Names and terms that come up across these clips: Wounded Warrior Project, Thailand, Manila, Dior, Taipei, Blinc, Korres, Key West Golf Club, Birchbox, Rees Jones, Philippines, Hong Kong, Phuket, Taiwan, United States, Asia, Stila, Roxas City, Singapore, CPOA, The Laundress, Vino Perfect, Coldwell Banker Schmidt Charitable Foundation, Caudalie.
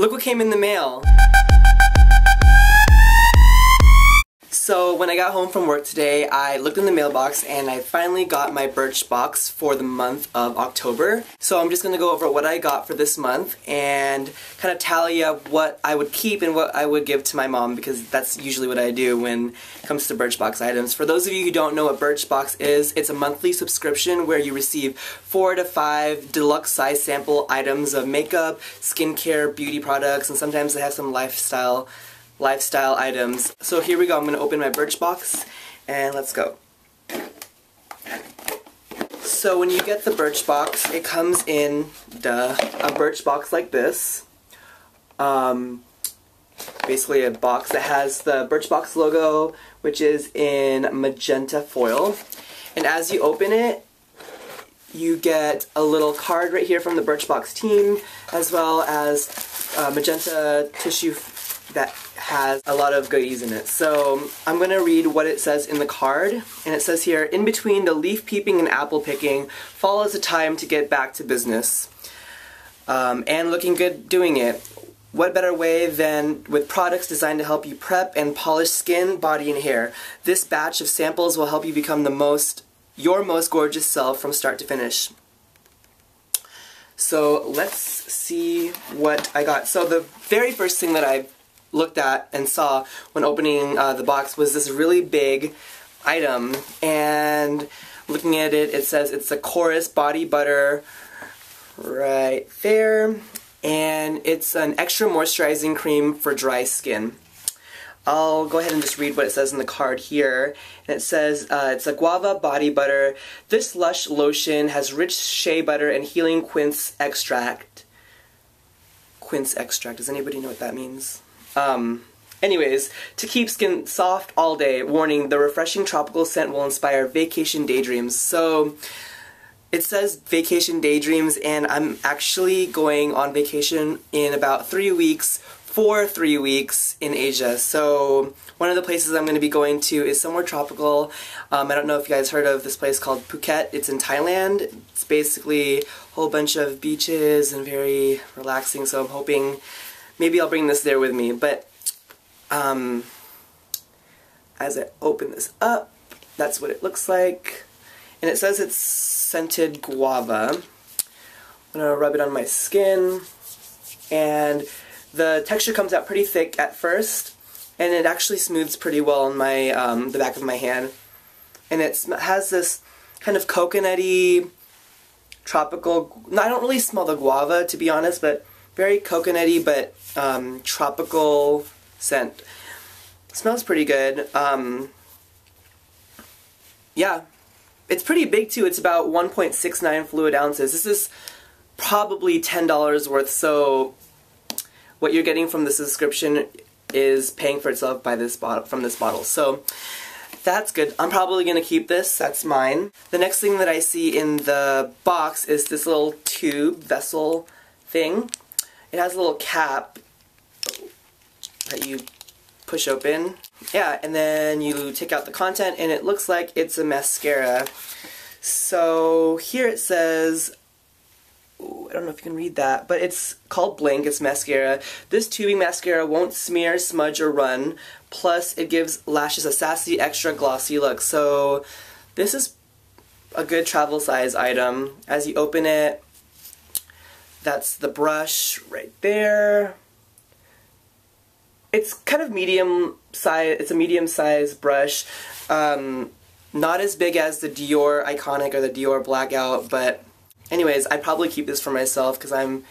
Look what came in the mail. So when I got home from work today, I looked in the mailbox and I finally got my Birchbox for the month of October. So I'm just going to go over what I got for this month and kind of tally up what I would keep and what I would give to my mom, because that's usually what I do when it comes to Birchbox items. For those of you who don't know what Birchbox is, it's a monthly subscription where you receive 4 to 5 deluxe size sample items of makeup, skincare, beauty products, and sometimes they have some lifestyle items. So here we go, I'm going to open my Birchbox and let's go. So when you get the Birchbox, it comes in a Birchbox like this. Basically a box that has the Birchbox logo, which is in magenta foil. And as you open it, you get a little card right here from the Birchbox team, as well as magenta tissue that has a lot of goodies in it. So I'm going to read what it says in the card, and it says here, in between the leaf peeping and apple picking, fall is a time to get back to business and looking good doing it. What better way than with products designed to help you prep and polish skin, body, and hair. This batch of samples will help you become your most gorgeous self from start to finish. So let's see what I got. So the very first thing that I looked at and saw when opening the box was this really big item, and looking at it, it says it's the Korres body butter right there, and it's an extra moisturizing cream for dry skin. I'll go ahead and just read what it says in the card here. And it says, it's a guava body butter. This lush lotion has rich shea butter and healing quince extract. Quince extract, does anybody know what that means? Anyways, to keep skin soft all day. Warning, the refreshing tropical scent will inspire vacation daydreams. So it says vacation daydreams, and I'm actually going on vacation in about 3 weeks for 3 weeks in Asia. So one of the places I'm going to be going to is somewhere tropical. I don't know if you guys heard of this place called Phuket. It's in Thailand. It's basically a whole bunch of beaches and very relaxing, so I'm hoping maybe I'll bring this there with me. But as I open this up, that's what it looks like. And it says it's scented guava. I'm gonna rub it on my skin. And the texture comes out pretty thick at first, and it actually smooths pretty well on my the back of my hand. And it has this kind of coconutty, tropical. I don't really smell the guava, to be honest, but very coconutty, but tropical scent. Smells pretty good. Yeah, it's pretty big too. It's about 1.69 fluid ounces. This is probably $10 worth, so what you're getting from the subscription is paying for itself by this bottle, from this bottle. So that's good. I'm probably going to keep this. That's mine. The next thing that I see in the box is this little tube vessel thing. It has a little cap that you push open. Yeah, and then you take out the content, and it looks like it's a mascara. So here it says, ooh, I don't know if you can read that, but it's called Blink. It's mascara. This tubing mascara won't smear, smudge, or run. Plus, it gives lashes a sassy, extra glossy look. So this is a good travel size item. As you open it, that's the brush right there. It's kind of medium size. It's a medium-sized brush, not as big as the Dior Iconic or the Dior Blackout. But, anyways, I'd probably keep this for myself because I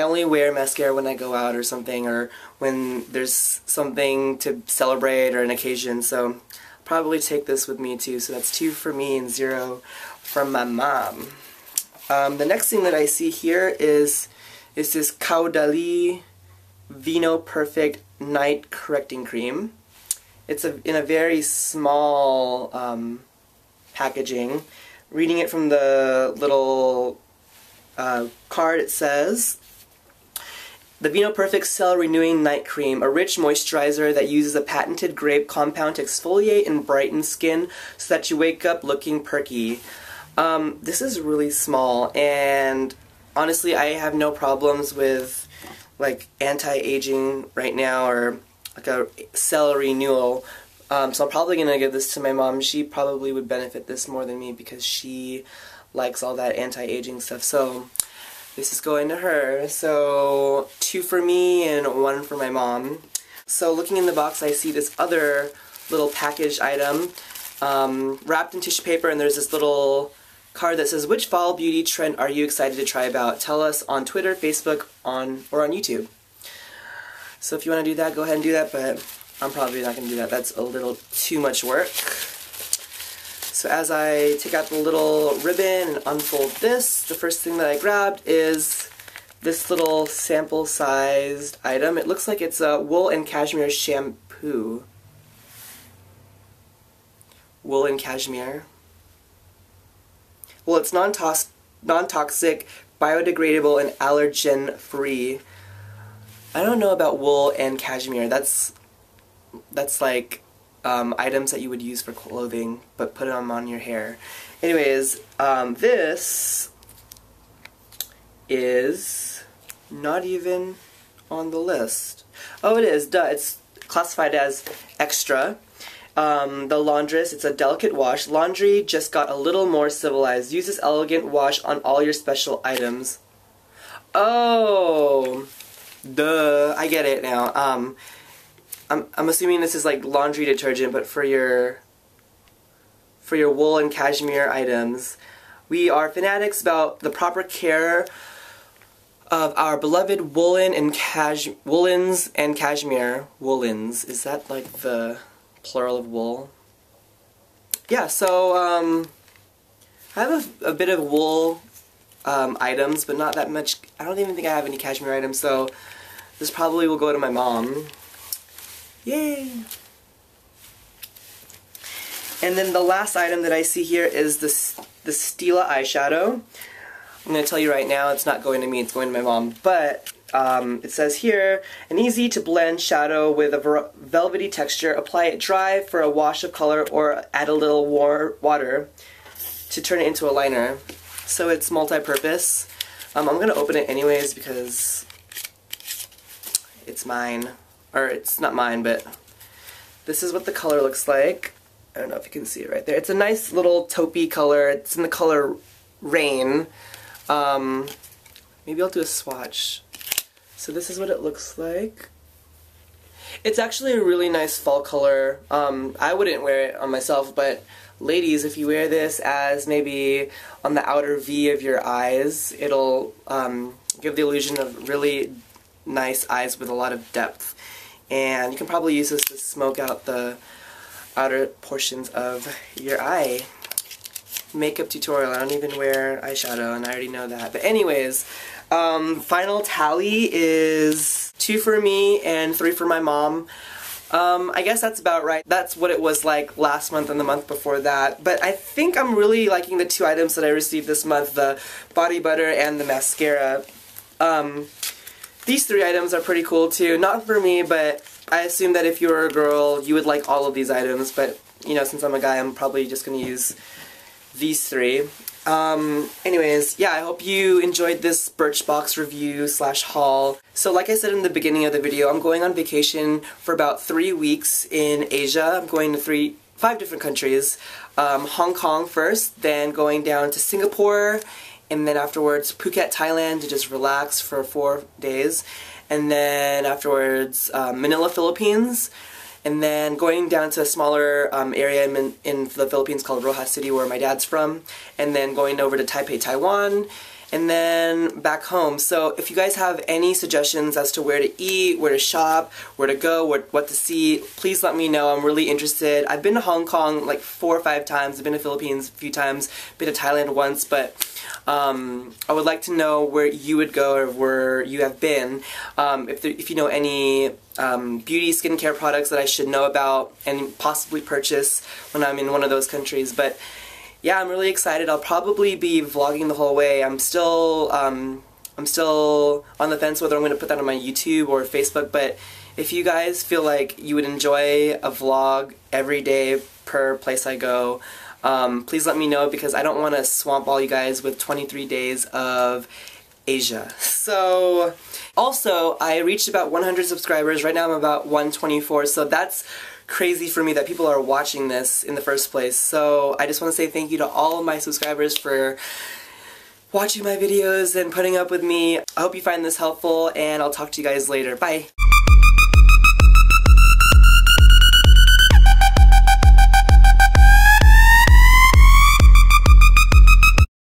only wear mascara when I go out or something, or when there's something to celebrate or an occasion. So, probably take this with me too. So that's 2 for me and 0 from my mom. The next thing that I see here is this Caudalie Vino Perfect Night Correcting Cream. It's in a very small packaging. Reading it from the little card, it says, the Vino Perfect Cell Renewing Night Cream, a rich moisturizer that uses a patented grape compound to exfoliate and brighten skin so that you wake up looking perky. This is really small, and honestly I have no problems with like anti-aging right now, or like a cell renewal. So I'm probably going to give this to my mom. She probably would benefit this more than me because she likes all that anti-aging stuff. So this is going to her. So 2 for me and 1 for my mom. So looking in the box, I see this other little packaged item wrapped in tissue paper, and there's this little card that says, which fall beauty trend are you excited to try out? Tell us on Twitter, Facebook, or on YouTube. So if you want to do that, go ahead and do that, but I'm probably not going to do that. That's a little too much work. So as I take out the little ribbon and unfold this, the first thing that I grabbed is this little sample-sized item. It looks like it's a wool and cashmere shampoo. Wool and cashmere. Well, it's non-toxic, biodegradable, and allergen-free. I don't know about wool and cashmere. That's like items that you would use for clothing, but put them on your hair. Anyways, this is not even on the list. Oh, it is. Duh. It's classified as extra. The Laundress, it's a delicate wash. Laundry just got a little more civilized. Use this elegant wash on all your special items. Oh, duh, I get it now. I'm assuming this is like laundry detergent, but for your wool and cashmere items. We are fanatics about the proper care of our beloved woolens and cashmere. Woolens, is that like the plural of wool? Yeah, so I have a bit of wool items, but not that much. I don't even think I have any cashmere items, so this probably will go to my mom. Yay! And then the last item that I see here is the Stila eyeshadow. I'm going to tell you right now, it's not going to me, it's going to my mom, but it says here, an easy to blend shadow with a velvety texture. Apply it dry for a wash of color or add a little warm water to turn it into a liner. So it's multi-purpose. I'm going to open it anyways because it's mine. Or it's not mine, but this is what the color looks like. I don't know if you can see it right there. It's a nice little taupey color. It's in the color Rain. Maybe I'll do a swatch. So this is what it looks like. It's actually a really nice fall color. I wouldn't wear it on myself, but ladies, if you wear this as maybe on the outer V of your eyes, it'll give the illusion of really nice eyes with a lot of depth. And you can probably use this to smoke out the outer portions of your eye. Makeup tutorial. I don't even wear eyeshadow, and I already know that. But anyways, final tally is 2 for me and 3 for my mom. I guess that's about right. That's what it was like last month and the month before that. But I think I'm really liking the 2 items that I received this month, the body butter and the mascara. These 3 items are pretty cool too. Not for me, but I assume that if you were a girl, you would like all of these items. But, you know, since I'm a guy, I'm probably just going to use these 3. Anyways, yeah, I hope you enjoyed this Birchbox review / haul. So like I said in the beginning of the video, I'm going on vacation for about 3 weeks in Asia. I'm going to 5 different countries. Hong Kong first, then going down to Singapore, and then afterwards Phuket, Thailand, to just relax for 4 days. And then afterwards Manila, Philippines. And then going down to a smaller area in the Philippines called Roxas City, where my dad's from. And then going over to Taipei, Taiwan. And then back home. So if you guys have any suggestions as to where to eat, where to shop, where to go, what to see, please let me know. I'm really interested. I've been to Hong Kong like 4 or 5 times. I've been to Philippines a few times. Been to Thailand once. But I would like to know where you would go or where you have been. If you know any beauty, skincare products that I should know about and possibly purchase when I'm in one of those countries. But yeah, I'm really excited. I'll probably be vlogging the whole way. I'm still on the fence whether I'm going to put that on my YouTube or Facebook, but if you guys feel like you would enjoy a vlog every day per place I go, please let me know, because I don't want to swamp all you guys with 23 days of Asia. So also I reached about 100 subscribers. Right now I'm about 124, so that's crazy for me that people are watching this in the first place. So I just want to say thank you to all of my subscribers for watching my videos and putting up with me. I hope you find this helpful, and I'll talk to you guys later. Bye!